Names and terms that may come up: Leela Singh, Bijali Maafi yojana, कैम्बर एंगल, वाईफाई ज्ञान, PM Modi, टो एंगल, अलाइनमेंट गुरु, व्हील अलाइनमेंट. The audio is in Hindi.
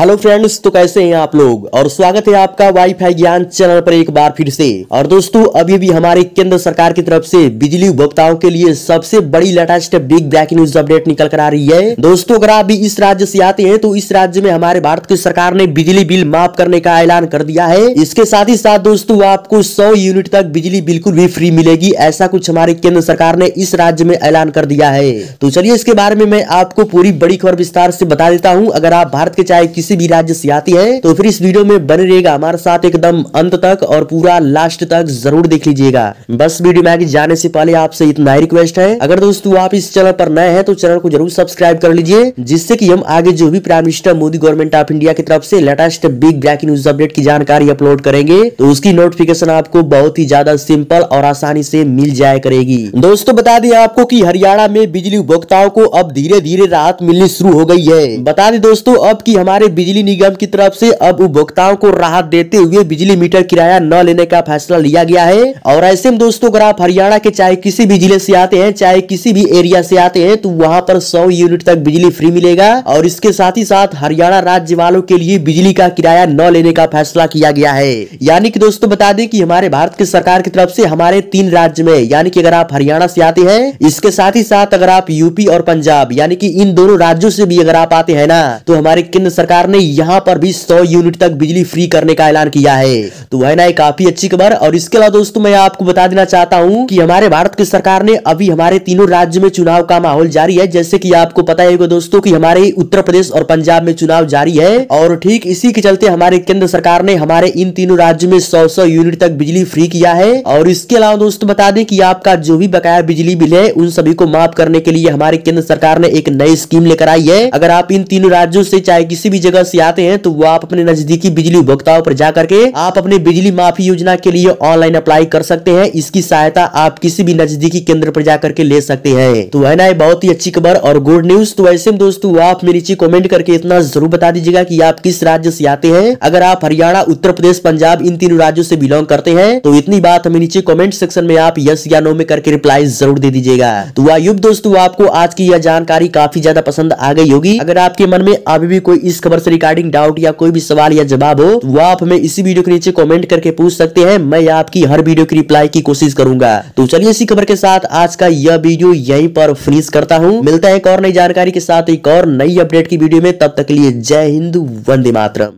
हेलो फ्रेंड्स, तो कैसे हैं आप लोग और स्वागत है आपका वाईफाई ज्ञान चैनल पर एक बार फिर से। और दोस्तों, अभी भी हमारे केंद्र सरकार की तरफ से बिजली उपभोक्ताओं के लिए सबसे बड़ी latest big breaking news update निकल कर आ रही है। दोस्तों, अगर आप भी इस राज्य से आते हैं तो इस राज्य में हमारे भारत की सरकार ने बिजली बिल माफ करने का ऐलान कर दिया है। इसके साथ ही साथ दोस्तों, आपको 100 यूनिट तक बिजली बिल्कुल भी फ्री मिलेगी, ऐसा कुछ हमारे केंद्र सरकार ने इस राज्य में ऐलान कर दिया है। तो चलिए इसके बारे में मैं आपको पूरी बड़ी खबर विस्तार से बता देता हूँ। अगर आप भारत के चाहे किसी भी राज्य से आती है तो फिर इस वीडियो में बने रहिएगा हमारे साथ एकदम अंत तक और पूरा लास्ट तक जरूर देख लीजिएगा। बस वीडियो में आगे जाने से पहले आपसे इतना ही रिक्वेस्ट है, अगर दोस्तों आप इस चैनल पर नए हैं तो चैनल को जरूर सब्सक्राइब कर लीजिए, जिससे कि हम आगे जो भी prime minister Modi government of India की तरफ से latest big breaking news update की जानकारी अपलोड करेंगे तो उसकी नोटिफिकेशन आपको बहुत ही ज्यादा सिंपल और आसानी से मिल जाया करेगी। दोस्तों, बता दें आपको कि हरियाणा में बिजली उपभोक्ताओं को अब धीरे धीरे राहत मिलनी शुरू हो गई है। बता दें दोस्तों अब की हमारे बिजली निगम की तरफ से अब उपभोक्ताओं को राहत देते हुए बिजली मीटर किराया न लेने का फैसला लिया गया है। और ऐसे में दोस्तों, अगर आप हरियाणा के चाहे किसी भी जिले से आते हैं, चाहे किसी भी एरिया से आते हैं तो वहां पर 100 यूनिट तक बिजली फ्री मिलेगा। और इसके साथ ही साथ हरियाणा राज्य वालों के लिए बिजली का किराया न लेने का फैसला किया गया है। यानी कि दोस्तों, बता दें कि हमारे भारत की सरकार की तरफ से हमारे 3 राज्य में, यानी कि अगर आप हरियाणा से आते हैं, इसके साथ ही साथ अगर आप यूपी और पंजाब, यानी कि इन दोनों राज्यों से भी अगर आप आते हैं ना, तो हमारे केंद्र सरकार ने यहाँ पर भी 100 यूनिट तक बिजली फ्री करने का ऐलान किया है। तो वह ना काफी अच्छी खबर। और इसके अलावा दोस्तों, मैं आपको बता देना चाहता हूँ कि हमारे भारत की सरकार ने अभी हमारे तीनों राज्य में चुनाव का माहौल जारी है। जैसे कि आपको पता है दोस्तों कि हमारे उत्तर प्रदेश और पंजाब में चुनाव जारी है और ठीक इसी के चलते हमारे केंद्र सरकार ने हमारे इन तीनों राज्य में 100 यूनिट तक बिजली फ्री किया है। और इसके अलावा दोस्तों, बता दें कि आपका जो भी बकाया बिजली बिल है उन सभी को माफ करने के लिए हमारे केंद्र सरकार ने एक नई स्कीम लेकर आई है। अगर आप इन तीनों राज्यों से चाहे किसी भी जगह से आते हैं तो वो आप अपने नजदीकी बिजली उपभोक्ताओं पर जाकर के आप अपने बिजली माफी योजना के लिए ऑनलाइन अप्लाई कर सकते हैं। इसकी सहायता आप किसी भी नजदीकी केंद्र पर जाकर के ले सकते हैं। तो है ना, ये बहुत ही अच्छी खबर और गुड न्यूज। तो ऐसे में दोस्तों, आप मेरे नीचे कमेंट करके इतना जरूर बता दीजिएगा कि आप किस राज्य से आते हैं। अगर आप हरियाणा, उत्तर प्रदेश, पंजाब इन तीनों राज्यों से बिलोंग करते हैं तो इतनी बात हमें नीचे कमेंट सेक्शन में आप यस या नो में करके रिप्लाई जरूर दे दीजिएगा। तो आयुब दोस्तों, आपको आज की यह जानकारी काफी ज्यादा पसंद आ गई होगी। अगर आपके मन में अभी भी कोई इस खबर से रिगार्डिंग डाउट या कोई भी सवाल या जवाब हो तो आप हमें इसी वीडियो के नीचे कमेंट करके पूछ सकते हैं। मैं आपकी हर वीडियो की रिप्लाई की कोशिश करूंगा। तो चलिए इसी खबर के साथ आज का यह वीडियो यहीं पर फिनिश करता हूं। मिलता है एक और नई जानकारी के साथ एक और नई अपडेट की वीडियो में। तब तक के लिए जय हिंद, वंदे मातरम।